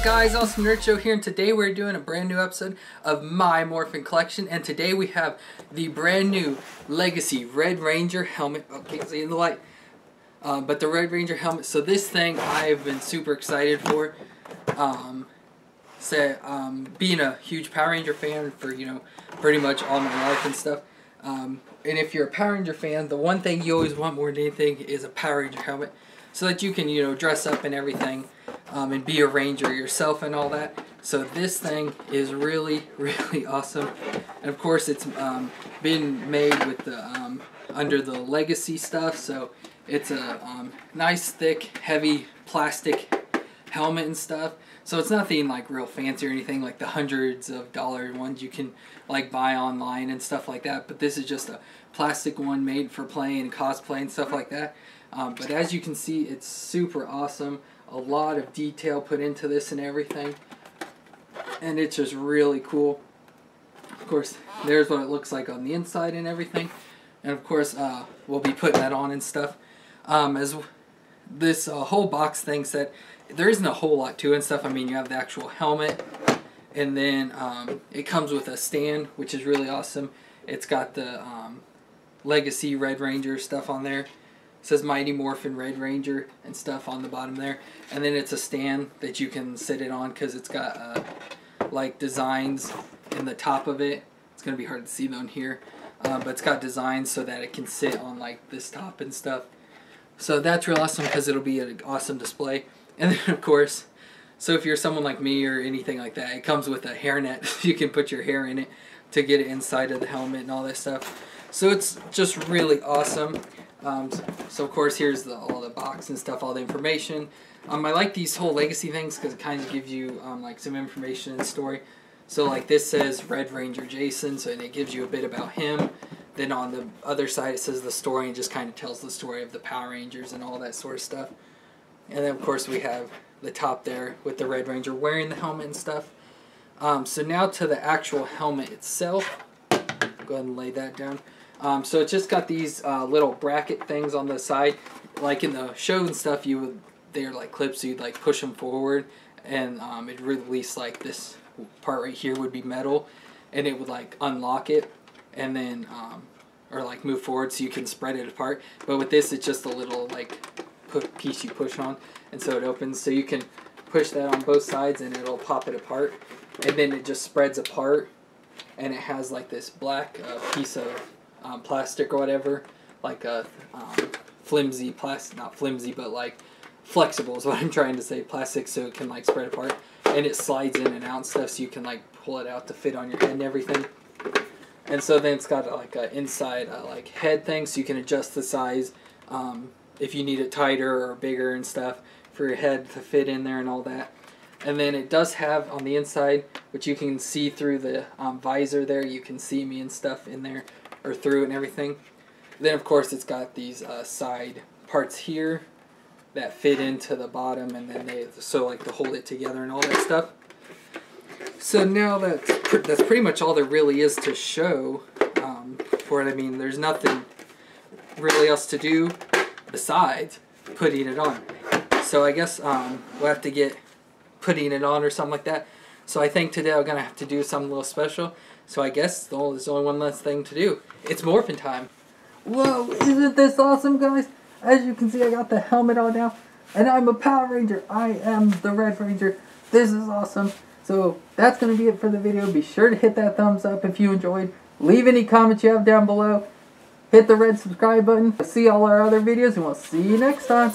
up guys, Awesome Nerd Show here, and today we're doing a brand new episode of My Morphin Collection, and today we have the brand new Legacy Red Ranger Helmet. Oh, can't see in the light, but the Red Ranger Helmet. So this thing I've been super excited for, being a huge Power Ranger fan for, you know, pretty much all my life and stuff. And if you're a Power Ranger fan, the one thing you always want more than anything is a Power Ranger helmet, so that you can, you know, dress up and everything, and be a ranger yourself and all that. So this thing is really, really awesome. And of course, it's been made with the under the Legacy stuff, so it's a nice, thick, heavy plastic helmet and stuff. So it's nothing like real fancy or anything like the hundreds of dollar ones you can like buy online and stuff like that. But this is just a plastic one made for playing and cosplay and stuff like that. But as you can see, it's super awesome. A lot of detail put into this and everything, and it's just really cool. Of course, there's what it looks like on the inside and everything, and of course we'll be putting that on and stuff. As this whole box thing set, there isn't a whole lot to it and stuff. I mean, you have the actual helmet, and then it comes with a stand, which is really awesome. It's got the Legacy Red Ranger stuff on there. It says Mighty Morphin Red Ranger and stuff on the bottom there. And then it's a stand that you can sit it on because it's got like designs in the top of it. It's going to be hard to see them here. But it's got designs so that it can sit on like this top and stuff. So that's real awesome because it'll be an awesome display. And then of course, so if you're someone like me or anything like that, it comes with a hairnet. You can put your hair in it to get it inside of the helmet and all that stuff. So it's just really awesome. So of course, here's all the box and stuff, all the information. I like these whole Legacy things because it kind of gives you like some information and story. So like this says Red Ranger Jason, so and it gives you a bit about him. Then on the other side it says the story and just kind of tells the story of the Power Rangers and all that sort of stuff. And then of course we have the top there with the Red Ranger wearing the helmet and stuff. So now to the actual helmet itself. Go ahead and lay that down. So it's just got these little bracket things on the side, like in the show and stuff. They're like clips, so you'd like push them forward, and it released like this part right here would be metal, and it would like unlock it, and then or like move forward so you can spread it apart. But with this, it's just a little like piece you push on, and so it opens. So you can push that on both sides, and it'll pop it apart, and then it just spreads apart, and it has like this black piece of plastic or whatever, like a flimsy plastic, not flimsy, but like flexible is what I'm trying to say, plastic, so it can like spread apart, and it slides in and out and stuff, so you can like pull it out to fit on your head and everything. And so then it's got like an inside like head thing, so you can adjust the size if you need it tighter or bigger and stuff for your head to fit in there and all that. And then it does have on the inside, which you can see through the visor there, you can see me and stuff in there, or through and everything. Then of course it's got these side parts here that fit into the bottom, and then they so like to hold it together and all that stuff. So now that's pretty much all there really is to show for it. I mean, there's nothing really else to do besides putting it on. So I guess we'll have to get putting it on or something like that. So I think today I'm gonna have to do something a little special. So I guess there's only one less thing to do. It's morphin' time. Whoa, isn't this awesome, guys? As you can see, I got the helmet on now, and I'm a Power Ranger. I am the Red Ranger. This is awesome. So that's going to be it for the video. Be sure to hit that thumbs up if you enjoyed. Leave any comments you have down below. Hit the red subscribe button. See all our other videos, and we'll see you next time.